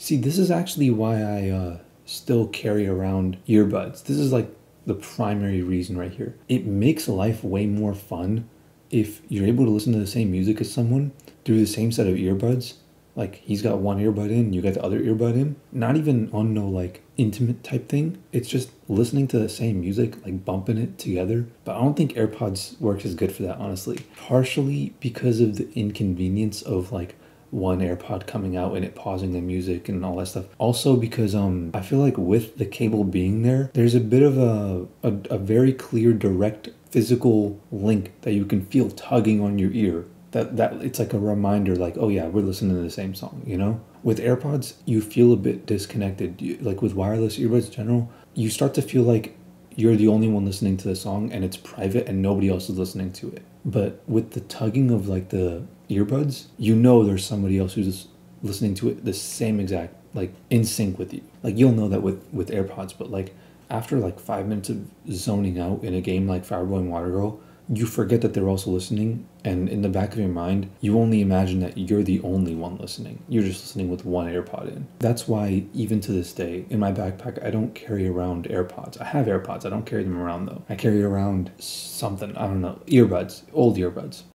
See, this is actually why I still carry around earbuds. This is like the primary reason right here. It makes life way more fun if you're able to listen to the same music as someone through the same set of earbuds. Like, he's got one earbud in, you got the other earbud in. Not even on no, like, intimate type thing. It's just listening to the same music, like, bumping it together. But I don't think AirPods works as good for that, honestly. Partially because of the inconvenience of, like, one AirPod coming out and it pausing the music and all that stuff. Also because I feel like with the cable being there, there's a bit of a very clear, direct, physical link that you can feel tugging on your ear. That it's like a reminder, like, oh yeah, we're listening to the same song, you know? With AirPods, you feel a bit disconnected. Like with wireless earbuds in general, you start to feel like you're the only one listening to the song and it's private and nobody else is listening to it. But with the tugging of like the earbuds, you know there's somebody else who's listening to it the same exact, like in sync with you. Like you'll know that with AirPods, but like after like 5 minutes of zoning out in a game like Fireboy and Watergirl, you forget that they're also listening, and in the back of your mind, you only imagine that you're the only one listening. You're just listening with one AirPod in. That's why, even to this day, in my backpack, I don't carry around AirPods. I have AirPods. I don't carry them around, though. I carry around something. I don't know. Earbuds. Old earbuds.